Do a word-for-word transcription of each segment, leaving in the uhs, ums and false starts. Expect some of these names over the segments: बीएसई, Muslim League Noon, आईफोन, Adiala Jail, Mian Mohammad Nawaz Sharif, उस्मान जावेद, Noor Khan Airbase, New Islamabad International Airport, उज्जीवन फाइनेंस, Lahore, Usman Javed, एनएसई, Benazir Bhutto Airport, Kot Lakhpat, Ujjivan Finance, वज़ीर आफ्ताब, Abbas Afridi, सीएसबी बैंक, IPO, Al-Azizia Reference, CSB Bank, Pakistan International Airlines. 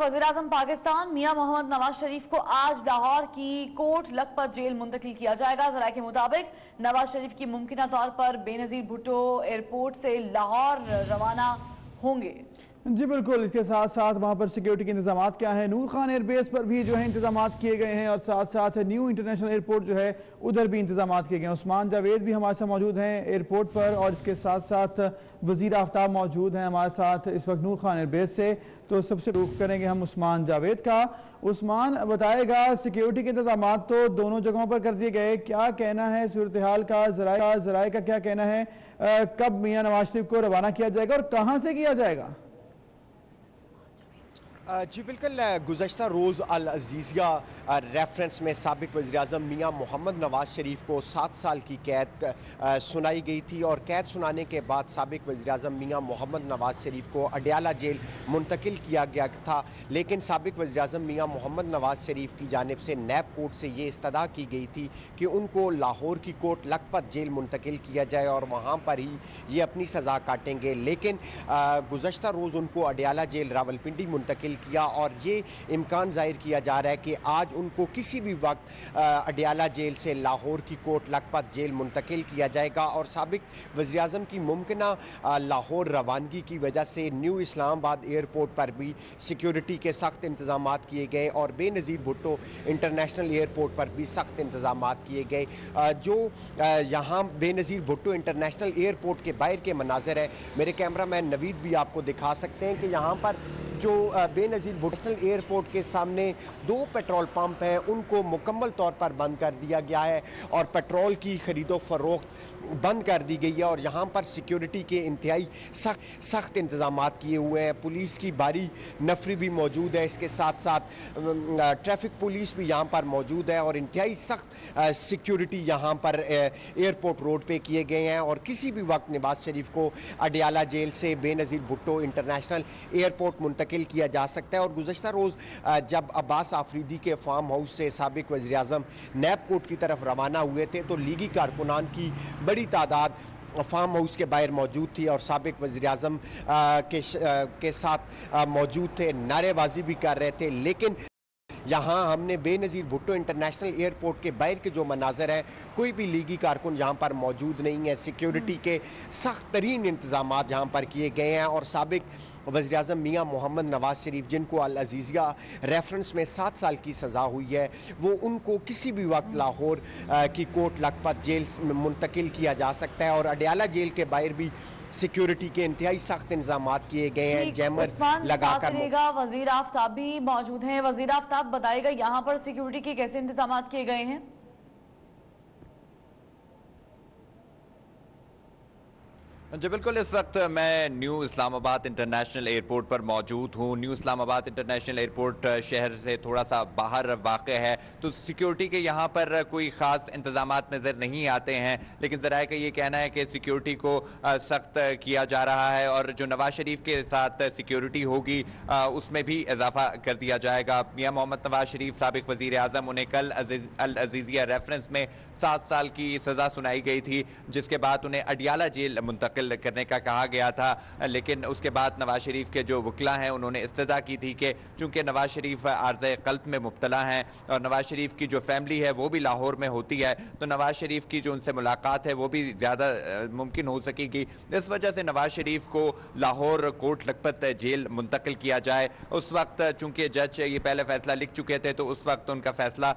वज़ीर-ए-आज़म पाकिस्तान मियां मोहम्मद नवाज शरीफ को आज लाहौर की कोट लखपत जेल मुंतकिल किया जाएगा। ज़राए के मुताबिक नवाज शरीफ की मुमकिना तौर पर बेनज़ीर भुट्टो एयरपोर्ट से लाहौर रवाना होंगे। जी बिल्कुल, इसके साथ साथ वहाँ पर सिक्योरिटी के इंतजाम क्या है, नूर खान एयरबेस पर भी जो है इंतजाम किए गए हैं और साथ साथ न्यू इंटरनेशनल एयरपोर्ट जो है उधर भी इंतजाम किए गए हैं। उस्मान जावेद भी हमारे साथ मौजूद हैं एयरपोर्ट पर और इसके साथ साथ वज़ीर आफ्ताब मौजूद हैं हमारे साथ इस वक्त नूर खान एयरबेस से। तो सबसे रुख करेंगे हम उस्मान जावेद का। उस्मान बताएगा, सिक्योरिटी के इंतजाम तो दोनों जगहों पर कर दिए गए, क्या कहना है सूरत हाल का, जराए जराए का क्या कहना है, कब मियाँ नवाज शरीफ को रवाना किया जाएगा और कहाँ से किया जाएगा? जी बिल्कुल, गुज़श्ता रोज़ अल-अज़ीज़िया रेफरेंस में साबिक़ वज़ीर-ए-आज़म मियाँ मोहम्मद नवाज शरीफ को सात साल की कैद सुनाई गई थी और कैद सुनाने के बाद साबिक़ वज़ीर-ए-आज़म मियाँ मोहम्मद नवाज शरीफ को अडियाला जेल मुंतकिल किया गया था। लेकिन साबिक़ वज़ीर-ए-आज़म मियाँ मोहम्मद नवाज शरीफ की जानिब से नैब कोर्ट से ये इस्तदा की गई थी कि उनको लाहौर की कोट लखपत जेल मुंतकिल किया जाए और वहाँ पर ही ये अपनी सज़ा काटेंगे। लेकिन गुज़श्ता रोज़ उनको अडियाला जेल रावलपिंडी मुंतकिल किया और ये इम्कान ज़ाहिर किया जा रहा है कि आज उनको किसी भी वक्त अडियाला जेल से लाहौर की कोट लखपत जेल मुंतकिल किया जाएगा। और साबिक वज़ीर-ए-आज़म की मुमकिना लाहौर रवानगी की वजह से न्यू इस्लामाबाद एयरपोर्ट पर भी सिक्योरिटी के सख्त इंतजाम किए गए और बेनज़ीर भुट्टो इंटरनेशनल एयरपोर्ट पर भी सख्त इंतजाम किए गए। जो यहाँ बेनज़ीर भुट्टो इंटरनेशनल एयरपोर्ट के बाहर के मनाजर है, मेरे कैमरा मैन नवीद भी आपको दिखा सकते हैं कि यहाँ पर जो बेनज़ीर भुट्टो एयरपोर्ट के सामने दो पेट्रोल पंप हैं उनको मुकम्मल तौर पर बंद कर दिया गया है और पेट्रोल की ख़रीदो फरोख्त बंद कर दी गई है और यहाँ पर सिक्योरिटी के इंतहाई सख्त सख्त इंतजाम किए हुए हैं। पुलिस की भारी नफरी भी मौजूद है, इसके साथ साथ ट्रैफिक पुलिस भी यहाँ पर मौजूद है और इंतहाई सख्त सिक्योरिटी यहाँ पर एयरपोर्ट रोड पे किए गए हैं और किसी भी वक्त नवाज शरीफ को अडियाला जेल से बेनज़ीर भुट्टो इंटरनेशनल एयरपोर्ट मुंतकिल किया जा सकता है। और गुज़श्ता रोज़ जब अब्बास आफरीदी के फार्म हाउस से साबिक़ वज़ीर-ए-आज़म नैब कोर्ट की तरफ रवाना हुए थे तो लीगी कारकुनान की बड़ी तादाद फार्म हाउस के बाहर मौजूद थी और साबिक़ वज़ीर-ए-आज़म के, के साथ मौजूद थे, नारेबाजी भी कर रहे थे। लेकिन यहाँ हमने बेनज़ीर भुट्टो इंटरनेशनल एयरपोर्ट के बाहर के जो मनाजर हैं कोई भी लीगी कारकुन यहाँ पर मौजूद नहीं है, सिक्योरिटी के सख्त तरीन इंतजाम यहाँ पर किए गए हैं। और साबिक़ वज़ीर-ए-आज़म मियाँ मोहम्मद नवाज शरीफ जिनको अल-अज़ीज़िया रेफरेंस में सात साल की सज़ा हुई है, वो उनको किसी भी वक्त लाहौर की कोट लखपत जेल में मुंतकिल किया जा सकता है और अडियाला जेल के बाहर भी सिक्योरिटी के इंतहाई सख्त इंतजाम किए गए हैं, जैमर लगाकर। वज़ीर आफ्ताब भी मौजूद हैं, वज़ीर आफ्ताब बताएगा यहाँ पर सिक्योरिटी के कैसे इंतजाम किए गए हैं? जी बिल्कुल, इस वक्त मैं न्यू इस्लामाबाद इंटरनेशनल एयरपोर्ट पर मौजूद हूँ। न्यू इस्लामाबाद इंटरनेशनल एयरपोर्ट शहर से थोड़ा सा बाहर वाक़ है तो सिक्योरिटी के यहाँ पर कोई ख़ास इंतजाम नज़र नहीं आते हैं, लेकिन ज़राए का ये कहना है कि सिक्योरिटी को सख्त किया जा रहा है और जो नवाज शरीफ के साथ सिक्योरिटी होगी उसमें भी इजाफा कर दिया जाएगा। मियाँ मोहम्मद नवाज शरीफ साबिक़ वज़ीर-ए-आज़म, उन्हें कल अल-अज़ीज़िया रेफरेंस में सात साल की सज़ा सुनाई गई थी जिसके बाद उन्हें अडियाला जेल मुंतक़िल करने का कहा गया था। लेकिन उसके बाद नवाज शरीफ के जो वकला हैं उन्होंने इस्तदा की थी कि चूंकि नवाज शरीफ आर्ज़े क़ल्ब में मुब्तला हैं और नवाज शरीफ की जो फैमिली है वो भी लाहौर में होती है तो नवाज शरीफ की जो उनसे मुलाकात है वो भी ज़्यादा मुमकिन हो सकेगी। इस वजह से नवाज शरीफ को लाहौर कोट लखपत जेल मुंतकिल किया जाए। उस वक्त चूँकि जज ये पहले फैसला लिख चुके थे तो उस वक्त उनका फैसला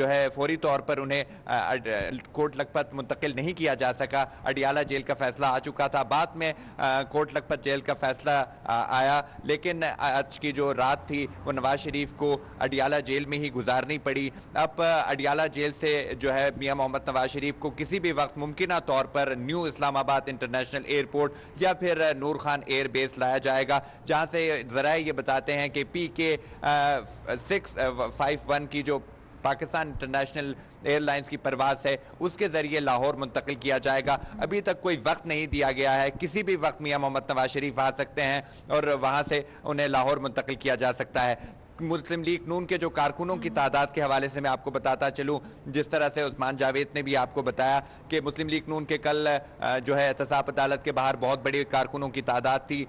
जो है फौरी तौर पर उन्हें कोट लखपत मुंतकिल नहीं किया जा सका, अडियाला जेल का फैसला आ चुका था। बाद में कोट लखपत जेल का फैसला आया लेकिन आज की जो रात थी वो नवाज शरीफ को अडियाला जेल में ही गुजारनी पड़ी। अब अडियाला जेल से जो है मियाँ मोहम्मद नवाज शरीफ को किसी भी वक्त मुमकिना तौर पर न्यू इस्लामाबाद इंटरनेशनल एयरपोर्ट या फिर नूर खान एयरबेस लाया जाएगा, जहाँ से ज़राए ये बताते हैं कि पी के सिक्स फिफ्टी वन की जो पाकिस्तान इंटरनेशनल एयरलाइंस की परवाज़ है उसके ज़रिए लाहौर मुंतकिल किया जाएगा। अभी तक कोई वक्त नहीं दिया गया है, किसी भी वक्त मियाँ मोहम्मद नवाज शरीफ आ सकते हैं और वहाँ से उन्हें लाहौर मुंतकिल किया जा सकता है। मुस्लिम लीग नून के जो कारकुनों की तादाद के हवाले से मैं आपको बताता चलूँ, जिस तरह से उस्मान जावेद ने भी आपको बताया कि मुस्लिम लीग नून के कल जो है एहतसाब अदालत के बाहर बहुत बड़ी कारकुनों की तादाद थी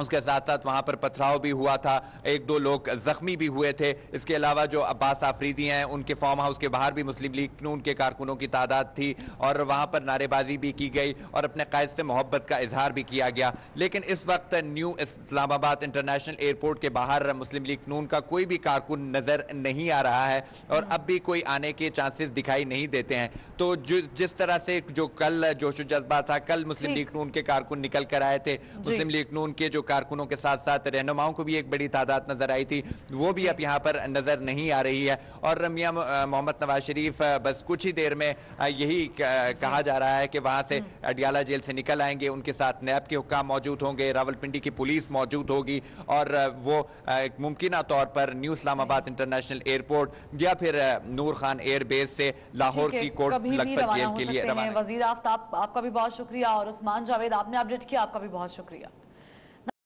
उसके साथ साथ वहाँ पर पथराव भी हुआ था, एक दो लोग ज़ख्मी भी हुए थे। इसके अलावा जो अब्बास आफरीदी हैं उनके फार्म हाउस के बाहर भी मुस्लिम लीग नून के कारकुनों की तादाद थी और वहाँ पर नारेबाजी भी की गई और अपने कायद से मोहब्बत का इजहार भी किया गया। लेकिन इस वक्त न्यू इस्लामाबाद इंटरनेशनल एयरपोर्ट के बाहर मुस्लिम लीग नून का कोई भी कारकुन नज़र नहीं आ रहा है और अब भी कोई आने के चांसेस दिखाई नहीं देते हैं। तो जिस तरह से जो कल जोश जज्बा था, कल मुस्लिम लीग नून के कारकुन निकल कर आए थे, मुस्लिम लीग नून के जो कारकुनों के साथ साथ रहनुमाओं को भी एक बड़ी तादाद नजर आई थी, वो भी अब यहाँ पर नजर नहीं आ रही है। और मियां मोहम्मद नवाज शरीफ बस कुछ ही देर में यही कहा जा रहा है कि वहाँ से अडियाला जेल से निकल आएंगे, उनके साथ नैब के हुक्काम मौजूद होंगे, रावलपिंडी की पुलिस मौजूद होगी और वो मुमकिन तौर पर न्यू इस्लामाबाद इंटरनेशनल एयरपोर्ट या फिर नूर खान एयरबेस से लाहौर की कोट लखपत जेल के लिए रवाना। वजीर आफ्ताब आपका भी बहुत शुक्रिया और उस्मान जावेद आपने अपडेट किया, आपका भी बहुत शुक्रिया।